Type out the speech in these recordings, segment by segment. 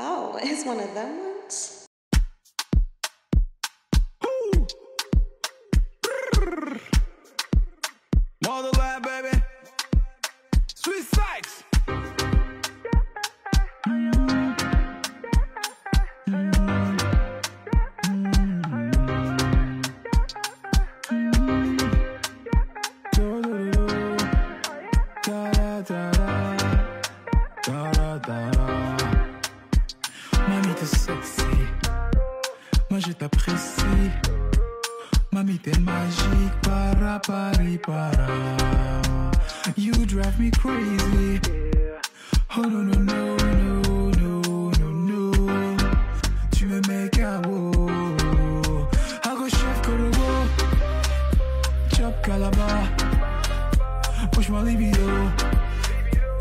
Oh, it's one of them ones? Motherland, baby. Sweet sights. Mamie t'es sexy, moi je t'apprécie. Mamie t'es magique, para pari para. You drive me crazy. Oh no no no no no no no. Tu me mets KO. Hago chef corogo, chop calaba. Push my libido.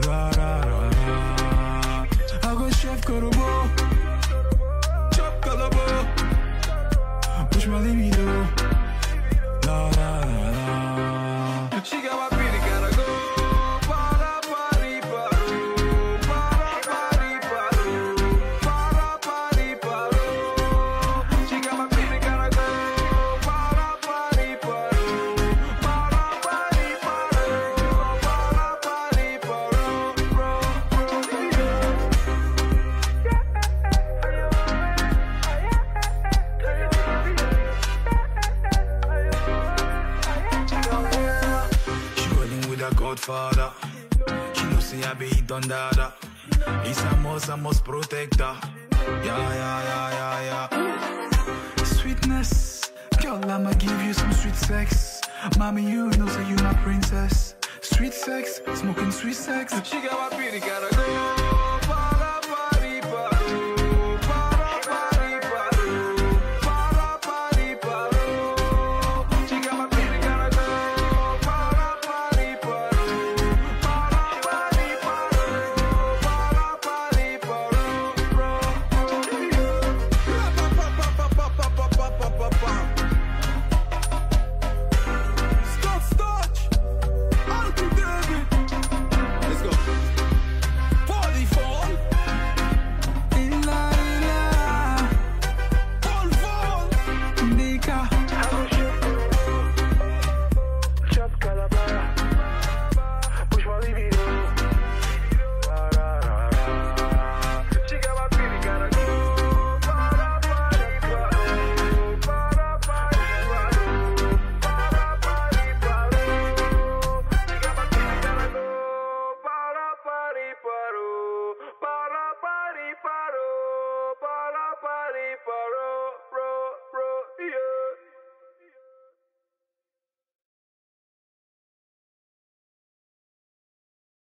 Ra ra ra ra. Hago chef corogo. Push my libido, la la la la. She got my pirikarago, para pari paru, para pari paru, para pari paru. She got my pirikarago, para pari paru, para pari paru, para pari paru. Godfather, she knows see I be done that. It's I must protect her. Yeah, yeah, yeah, yeah, yeah. Sweetness, girl, I'ma give you some sweet sex. Mommy, you know say you my princess. Sweet sex, smoking sweet sex. She got my pirikarago.